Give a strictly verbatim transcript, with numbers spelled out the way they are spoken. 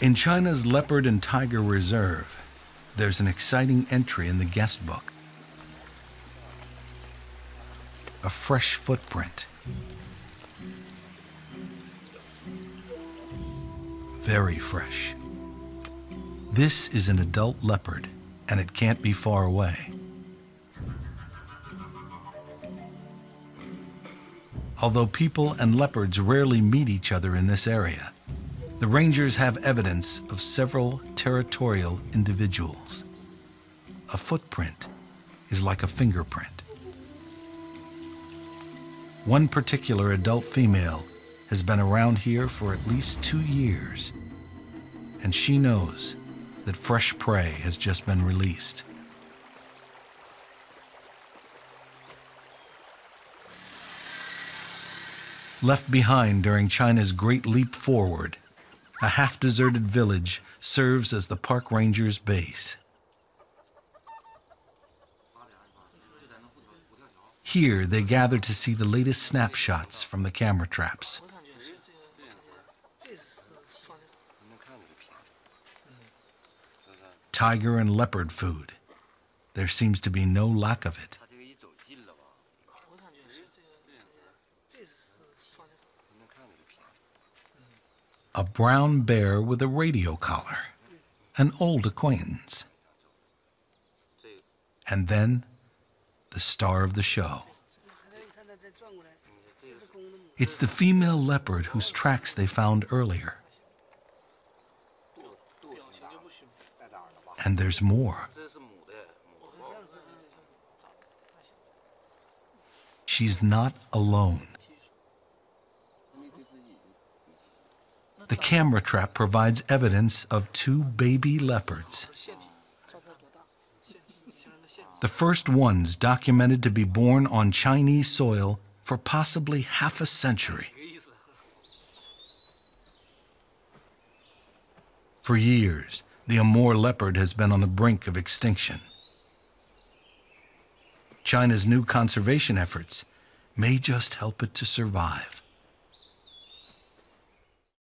In China's Leopard and Tiger Reserve, there's an exciting entry in the guest book. A fresh footprint. Very fresh. This is an adult leopard, and it can't be far away. Although people and leopards rarely meet each other in this area, the rangers have evidence of several territorial individuals. A footprint is like a fingerprint. One particular adult female has been around here for at least two years, and she knows that fresh prey has just been released. Left behind during China's Great Leap Forward, a half-deserted village serves as the park ranger's base. Here, they gather to see the latest snapshots from the camera traps. Tiger and leopard food. There seems to be no lack of it. A brown bear with a radio collar, an old acquaintance. And then, the star of the show. It's the female leopard whose tracks they found earlier. And there's more. She's not alone. The camera trap provides evidence of two baby leopards. The first ones documented to be born on Chinese soil for possibly half a century. For years, the Amur leopard has been on the brink of extinction. China's new conservation efforts may just help it to survive.